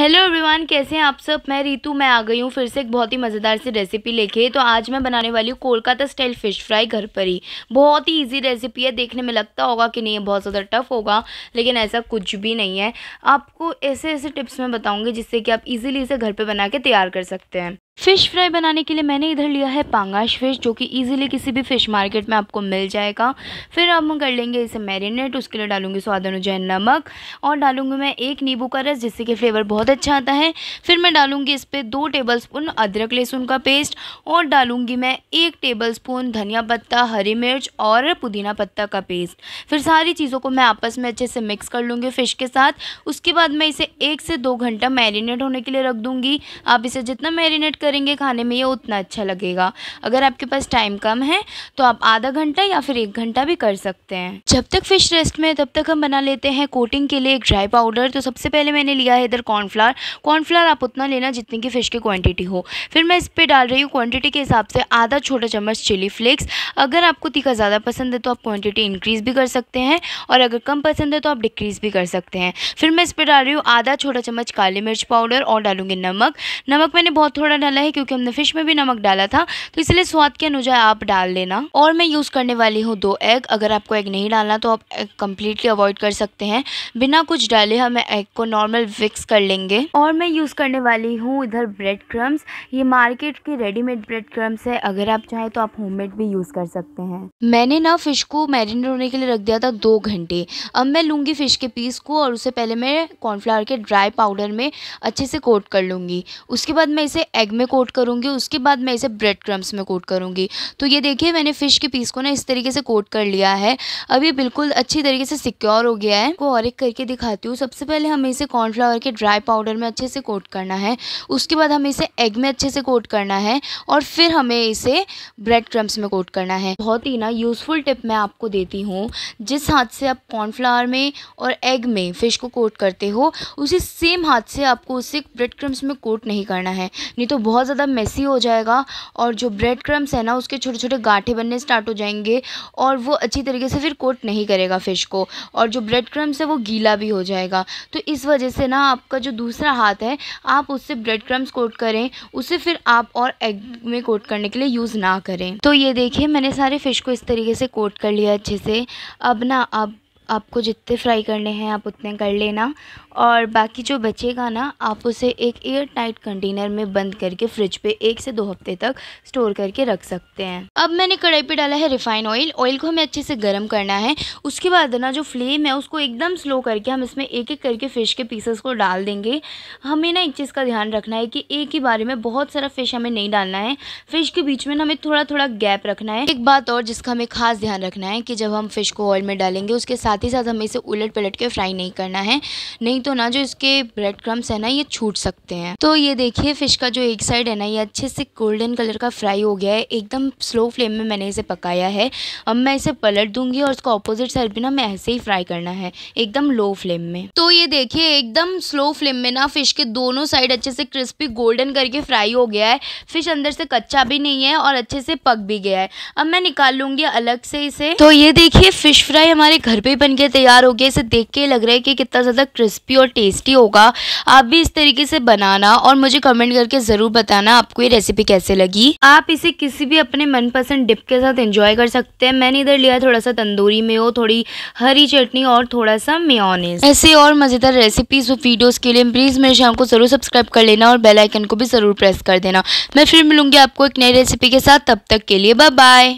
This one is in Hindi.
हेलो एवरीवन, कैसे हैं आप सब। मैं रीतू, मैं आ गई हूँ फिर से एक बहुत ही मज़ेदार सी रेसिपी लेके। तो आज मैं बनाने वाली हूँ कोलकाता स्टाइल फ़िश फ्राई घर पर ही। बहुत ही इजी रेसिपी है। देखने में लगता होगा कि नहीं बहुत ज़्यादा टफ होगा, लेकिन ऐसा कुछ भी नहीं है। आपको ऐसे ऐसे टिप्स मैं बताऊँगी जिससे कि आप इजीली इसे घर पर बना के तैयार कर सकते हैं। फ़िश फ्राई बनाने के लिए मैंने इधर लिया है पांगाश फ़िश, जो कि इजीली किसी भी फ़िश मार्केट में आपको मिल जाएगा। फिर हम कर लेंगे इसे मैरिनेट। उसके लिए डालूंगी स्वाद अनुसार नमक और डालूंगी मैं एक नींबू का रस, जिससे कि फ्लेवर बहुत अच्छा आता है। फिर मैं डालूंगी इस पर 2 टेबलस्पून अदरक लहसुन का पेस्ट और डालूंगी मैं 1 टेबलस्पून धनिया पत्ता, हरी मिर्च और पुदीना पत्ता का पेस्ट। फिर सारी चीज़ों को मैं आपस में अच्छे से मिक्स कर लूँगी फ़िश के साथ। उसके बाद मैं इसे 1 से 2 घंटा मैरिनेट होने के लिए रख दूँगी। आप इसे जितना मैरिनेट करेंगे खाने में ये उतना अच्छा लगेगा। अगर आपके पास टाइम कम है तो आप आधा घंटा या फिर 1 घंटा भी कर सकते हैं। जब तक फिश रेस्ट में, तब तक हम बना लेते हैं कोटिंग के लिए एक ड्राई पाउडर। तो सबसे पहले मैंने लिया है इधर कॉर्नफ्लावर। कॉर्नफ्लावर आप उतना लेना जितनी की फ़िश की क्वांटिटी हो। फिर मैं इस पर डाल रही हूँ क्वांटिटी के हिसाब से आधा छोटा चम्मच चिली फ्लेक्स। अगर आपको तीखा ज़्यादा पसंद है तो आप क्वांटिटी इंक्रीज़ भी कर सकते हैं, और अगर कम पसंद है तो आप डिक्रीज़ भी कर सकते हैं। फिर मैं इस पर डाल रही हूँ आधा छोटा चम्मच काली मिर्च पाउडर और डालूंगी नमक। नमक मैंने बहुत थोड़ा है क्योंकि हमने फिश में भी नमक डाला था, तो इसलिए स्वाद के अनुसार आप डाल लेना। और मैं यूज़ करने वाली हूँ 2 एग। अगर आपको एग नहीं डालना तो आप एग कम्प्लीटली अवॉइड कर सकते हैं। बिना कुछ डाले हम एग को नॉर्मल मिक्स कर लेंगे। और मैं यूज़ करने वाली हूँ इधर ब्रेड क्रम्स। ये मार्केट के रेडीमेड ब्रेड क्रम्स है। अगर आप चाहें तो आप होममेड भी यूज़ कर सकते हैं। मैंने ना फिश को मैरिनेट होने के लिए रख दिया था 2 घंटे। अब मैं लूँगी फिश के पीस को और उससे पहले मैं कॉर्नफ्लावर के ड्राई पाउडर में अच्छे से कोट कर लूँगी। उसके बाद मैं इसे एग में कोट करूँगी। उसके बाद मैं इसे ब्रेड क्रम्स में कोट करूँगी। तो ये देखिए, मैंने फ़िश के पीस को ना इस तरीके से कोट कर लिया है। अब ये बिल्कुल अच्छी तरीके से सिक्योर हो गया है। को और एक करके दिखाती हूँ। सबसे पहले हमें इसे कॉर्नफ्लावर के ड्राई पाउडर में अच्छे से कोट करना है। उसके बाद हमें इसे एग में अच्छे से कोट करना है, और फिर हमें इसे ब्रेड क्रम्स में कोट करना है। बहुत ही ना यूज़फुल टिप मैं आपको देती हूँ। जिस हाथ से आप कॉर्नफ्लावर में और एग में फ़िश को कोट करते हो, उसी सेम हाथ से आपको उसे ब्रेड क्रम्स में कोट नहीं करना है, नहीं तो बहुत ज़्यादा मेसी हो जाएगा और जो ब्रेड क्रम्स है ना उसके छोटे छोटे गांठे बनने स्टार्ट हो जाएंगे, और वो अच्छी तरीके से फिर कोट नहीं करेगा फ़िश को, और जो ब्रेड क्रम्स है वो गीला भी हो जाएगा। तो इस वजह से ना आपका जो दूसरा हाथ है आप उससे ब्रेड क्रम्स कोट करें, उसे फिर आप और एग में कोट करने के लिए यूज़ ना करें। तो ये देखिए, मैंने सारे फ़िश को इस तरीके से कोट कर लिया अच्छे से। अब ना आपको जितने फ्राई करने हैं आप उतने कर लेना, और बाकी जो बचेगा ना आप उसे एक एयर टाइट कंटेनर में बंद करके फ्रिज पे 1 से 2 हफ्ते तक स्टोर करके रख सकते हैं। अब मैंने कढ़ाई पे डाला है रिफाइन ऑयल। ऑयल को हमें अच्छे से गर्म करना है। उसके बाद ना जो फ्लेम है उसको एकदम स्लो करके हम इसमें एक एक करके फ़िश के पीसेस को डाल देंगे। हमें ना एक चीज़ का ध्यान रखना है कि एक ही बारे में बहुत सारा फ़िश हमें नहीं डालना है। फ़िश के बीच में ना हमें थोड़ा थोड़ा गैप रखना है। एक बात और जिसका हमें खास ध्यान रखना है कि जब हम फ़िश को ऑयल में डालेंगे उसके साथ ही साथ हमें इसे उलट पलट के फ्राई नहीं करना है, नहीं तो ना जो इसके ब्रेड क्रम्स है ना ये छूट सकते हैं। तो ये देखिए, फ़िश का जो एक साइड है ना ये अच्छे से गोल्डन कलर का फ्राई हो गया है। एकदम स्लो फ्लेम में मैंने इसे पकाया है। अब मैं इसे पलट दूंगी और इसका ऑपोजिट साइड भी ना मैं ऐसे ही फ्राई करना है, एकदम लो फ्लेम में। तो ये देखिए, एकदम स्लो फ्लेम में ना फ़िश के दोनों साइड अच्छे से क्रिस्पी गोल्डन करके फ्राई हो गया है। फ़िश अंदर से कच्चा भी नहीं है और अच्छे से पक भी गया है। अब मैं निकाल लूँगी अलग से इसे। तो ये देखिए, फ़िश फ्राई हमारे घर पर बनके तैयार हो गया। इसे देख के लग रहा है कि कितना ज़्यादा क्रिस्पी और टेस्टी होगा। आप भी इस तरीके से बनाना और मुझे कमेंट करके ज़रूर बताना आपको ये रेसिपी कैसे लगी। आप इसे किसी भी अपने मनपसंद डिप के साथ एंजॉय कर सकते हैं। मैंने इधर लिया थोड़ा सा तंदूरी मेयो, थोड़ी हरी चटनी और थोड़ा सा मेयोनीज। ऐसे और मज़ेदार रेसिपीज और वीडियोज़ के लिए प्लीज़ मेरे चैनल को ज़रूर सब्सक्राइब कर लेना और बेल आइकन को भी ज़रूर प्रेस कर देना। मैं फिर मिलूंगी आपको एक नई रेसिपी के साथ। तब तक के लिए बाय बाय।